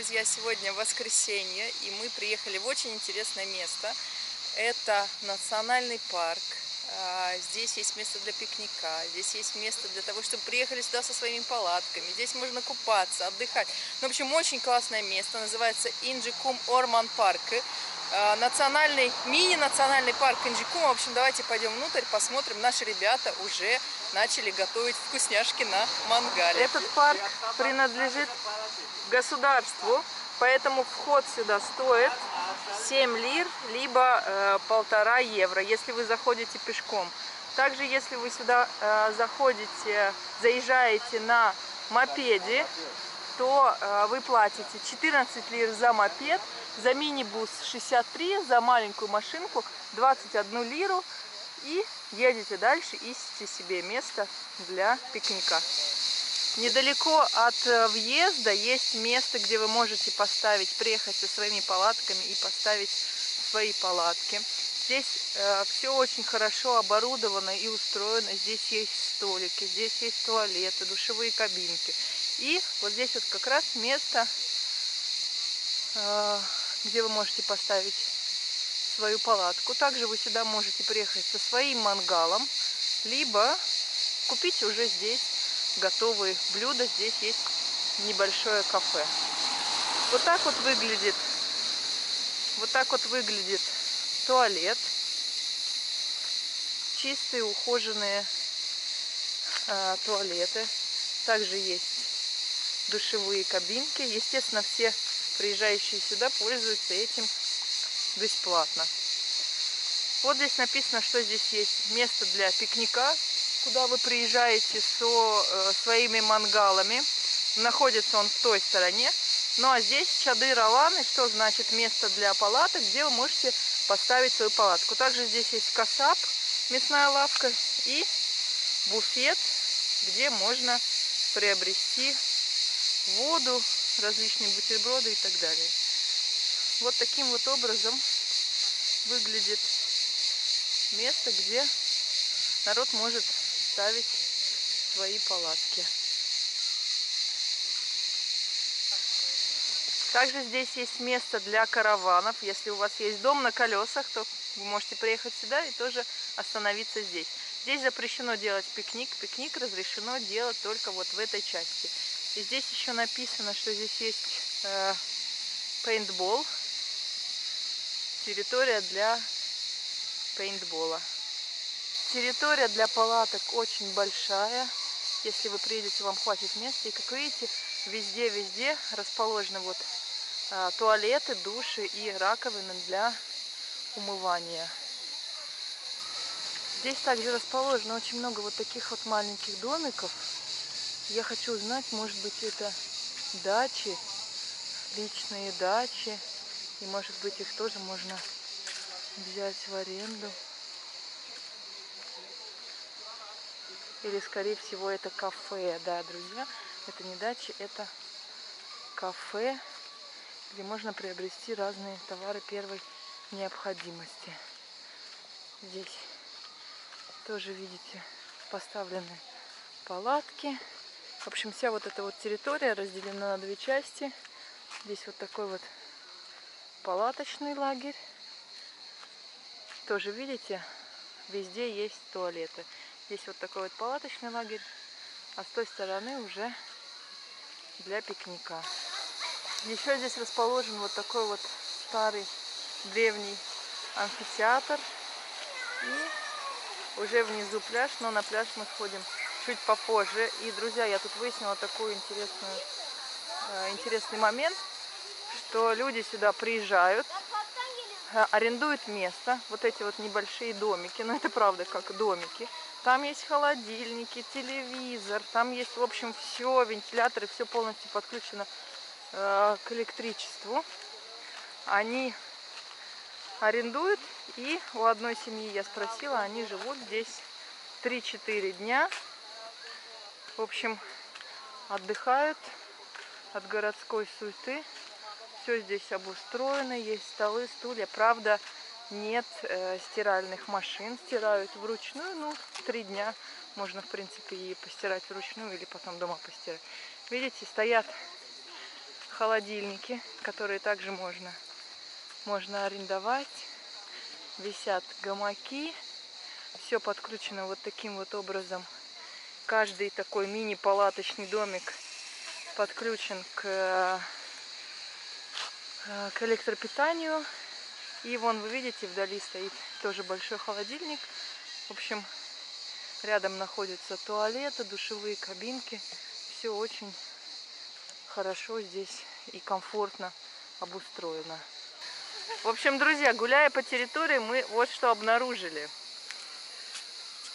друзья, сегодня воскресенье, и мы приехали в очень интересное место. Это национальный парк. Здесь есть место для пикника, здесь есть место для того, чтобы приехали сюда со своими палатками. Здесь можно купаться, отдыхать. Ну, в общем, очень классное место. Называется Инджекум Орман Парк. Национальный, мини-национальный парк Инджекума. В общем, давайте пойдем внутрь, посмотрим. Наши ребята уже начали готовить вкусняшки на мангале. Этот парк принадлежит государству, поэтому вход сюда стоит 7 лир, либо 1,5 евро, если вы заходите пешком. Также, если вы сюда заезжаете на мопеде, то вы платите 14 лир за мопед, за мини-бус 63, за маленькую машинку 21 лиру. И едете дальше, ищите себе место для пикника. Недалеко от въезда есть место, где вы можете приехать со своими палатками и поставить свои палатки. Здесь все очень хорошо оборудовано и устроено. Здесь есть столики, здесь есть туалеты, душевые кабинки. И вот здесь вот как раз место, где вы можете поставить свою палатку. Также вы сюда можете приехать со своим мангалом, либо купить уже здесь готовые блюда. Здесь есть небольшое кафе. Вот так вот выглядит туалет. Чистые, ухоженные туалеты. Также есть душевые кабинки. Естественно, все приезжающие сюда пользуются этим бесплатно. Вот здесь написано, что здесь есть место для пикника, куда вы приезжаете со своими мангалами. Находится он в той стороне. Ну а здесь чадыр аланы, что значит место для палаток, где вы можете поставить свою палатку. Также здесь есть касап, мясная лавка, и буфет, где можно приобрести воду, различные бутерброды и так далее. Вот таким вот образом выглядит место, где народ может ставить свои палатки. Также здесь есть место для караванов. Если у вас есть дом на колесах, то вы можете приехать сюда и тоже остановиться здесь. Здесь запрещено делать пикник. Пикник разрешено делать только вот в этой части. И здесь еще написано, что здесь есть пейнтбол. Территория для пейнтбола. Территория для палаток очень большая. Если вы приедете, вам хватит места. И как видите, везде-везде расположены вот туалеты, души и раковины для умывания. Здесь также расположено очень много вот таких вот маленьких домиков. Я хочу узнать, может быть, это дачи, личные дачи. И, может быть, их тоже можно взять в аренду. Или, скорее всего, это кафе. Да, друзья, это не дачи, это кафе, где можно приобрести разные товары первой необходимости. Здесь тоже, видите, поставлены палатки. В общем, вся вот эта вот территория разделена на две части. Здесь вот такой вот палаточный лагерь. Тоже, видите, везде есть туалеты. Здесь вот такой вот палаточный лагерь, а с той стороны уже для пикника. Еще здесь расположен вот такой вот старый древний амфитеатр. И уже внизу пляж, но на пляж мы сходим чуть попозже. И, друзья, я тут выяснила такой интересный момент, что люди сюда приезжают, арендуют место, вот эти вот небольшие домики, но это правда как домики. Там есть холодильники, телевизор, там есть, в общем, все, вентиляторы, все полностью подключено к электричеству. Они арендуют, и у одной семьи я спросила, они живут здесь 3-4 дня. В общем, отдыхают от городской суеты. Все здесь обустроено, есть столы, стулья. Правда, нет стиральных машин, стирают вручную. Ну, 3 дня можно, в принципе, и постирать вручную, или потом дома постирать. Видите, стоят холодильники, которые также можно арендовать. Висят гамаки. Все подключено вот таким вот образом. Каждый такой мини-палаточный домик подключен к электропитанию. И вон, вы видите, вдали стоит тоже большой холодильник. В общем, рядом находятся туалеты, душевые кабинки. Все очень хорошо здесь и комфортно обустроено. В общем, друзья, гуляя по территории, мы вот что обнаружили.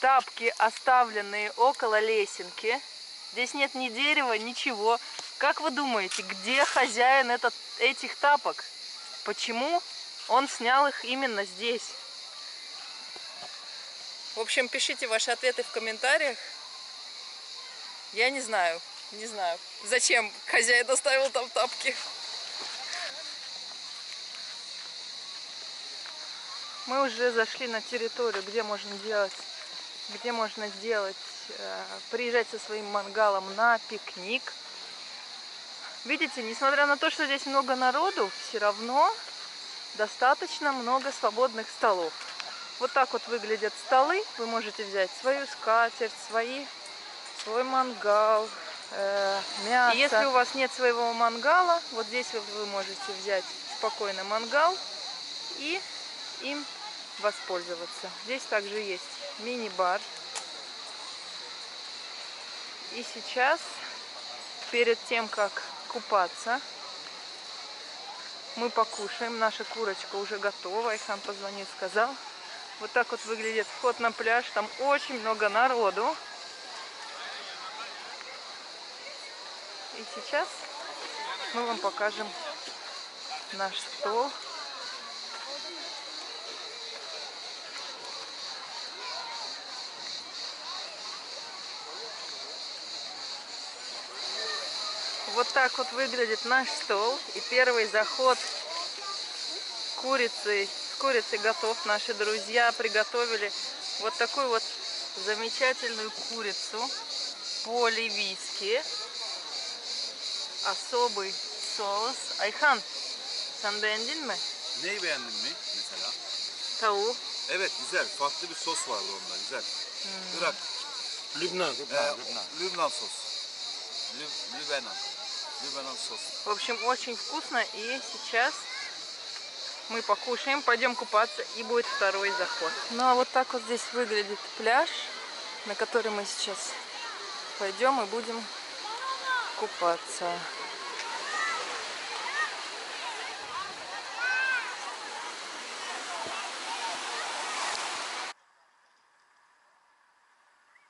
Тапки, оставленные около лесенки. Здесь нет ни дерева, ничего. Как вы думаете, где хозяин этих тапок? Почему он снял их именно здесь? В общем, пишите ваши ответы в комментариях. Я не знаю. Не знаю, зачем хозяин оставил там тапки. Мы уже зашли на территорию, где можно приезжать со своим мангалом на пикник. Видите, несмотря на то, что здесь много народу, все равно достаточно много свободных столов. Вот так вот выглядят столы. Вы можете взять свою скатерть, свой мангал. Мясо. Если у вас нет своего мангала, вот здесь вот вы можете взять спокойно мангал и им воспользоваться. Здесь также есть мини-бар. И сейчас, перед тем как купаться, мы покушаем. Наша курочка уже готова. Ихан позвонил, сказал. Вот так вот выглядит вход на пляж. Там очень много народу. И сейчас мы вам покажем наш стол. Вот так вот выглядит наш стол. И первый заход с курицей готов. Наши друзья приготовили вот такую вот замечательную курицу по-ливийски. Особый соус. Айхан, sen beğendin mi? Neyi beğendin mi mesela? Tavuğu. Evet, güzel. Farklı bir sos vardı onda, güzel. Irak. Lübnan sosu. Либанон сос. В общем, очень вкусно. И сейчас мы покушаем, пойдем купаться, и будет второй заход. Ну а вот так вот здесь выглядит пляж, на который мы сейчас пойдем и будем купаться.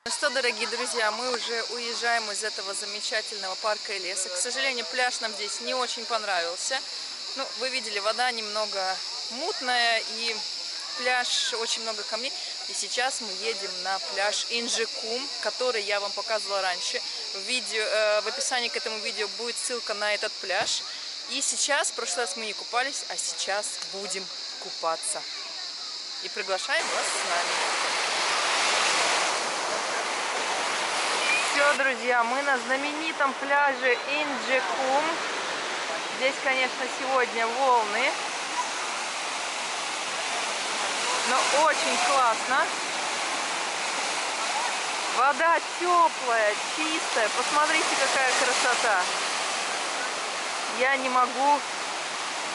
Ну что, дорогие друзья, мы уже уезжаем из этого замечательного парка и леса. К сожалению, пляж нам здесь не очень понравился. Ну, вы видели, вода немного мутная и пляж, очень много камней. И сейчас мы едем на пляж Инджекум, который я вам показывала раньше. В описании к этому видео будет ссылка на этот пляж. И сейчас, в прошлый раз мы не купались, а сейчас будем купаться. И приглашаем вас с нами. Все, друзья, мы на знаменитом пляже Инджекум. Здесь, конечно, сегодня волны. Но очень классно. Вода теплая, чистая. Посмотрите, какая красота. Я не могу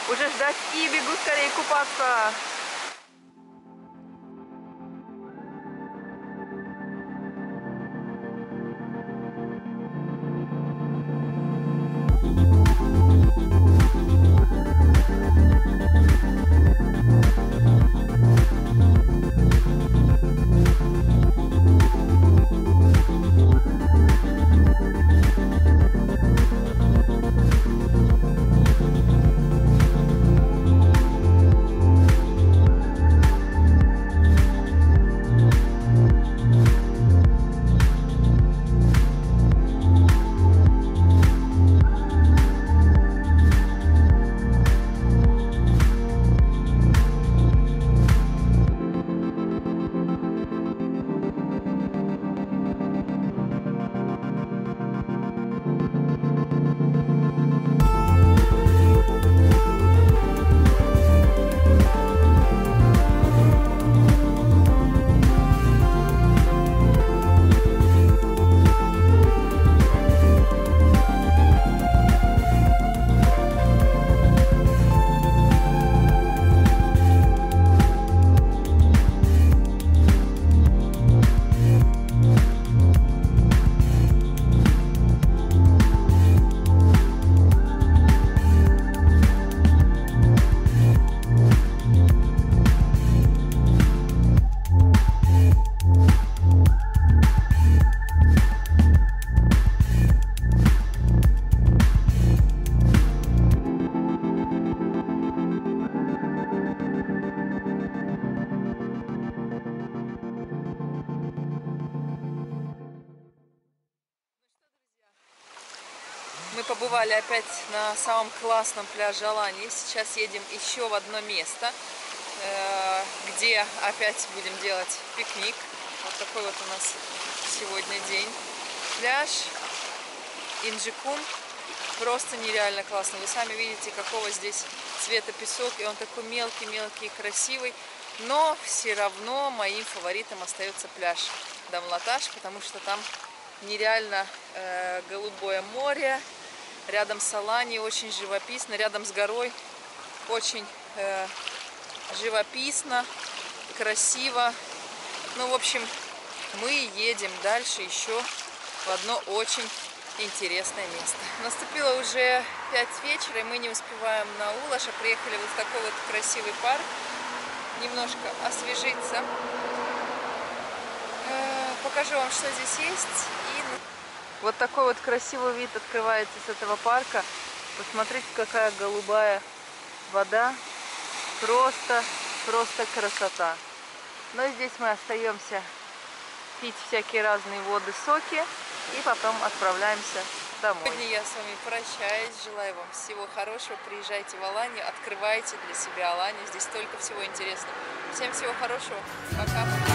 уже ждать и бегу скорее купаться. Мы побывали опять на самом классном пляже Аланьи. Сейчас едем еще в одно место, где опять будем делать пикник. Вот такой вот у нас сегодня день. Пляж Инджекум просто нереально классный. Вы сами видите, какого здесь цвета песок. И он такой мелкий-мелкий, красивый. Но все равно моим фаворитом остается пляж Дамлаташ, потому что там нереально голубое море, рядом с Аланьей очень живописно, рядом с горой очень живописно, красиво. Ну, в общем, мы едем дальше еще в одно очень интересное место. Наступило уже 5 вечера, и мы не успеваем на Улаш, а приехали вот в такой вот красивый парк, немножко освежиться. Покажу вам, что здесь есть. И вот такой вот красивый вид открывается с этого парка. Посмотрите, какая голубая вода. Просто красота. Но здесь мы остаемся пить всякие разные воды, соки. И потом отправляемся домой. Сегодня я с вами прощаюсь. Желаю вам всего хорошего. Приезжайте в Аланью, открывайте для себя Аланью. Здесь столько всего интересного. Всем всего хорошего. Пока.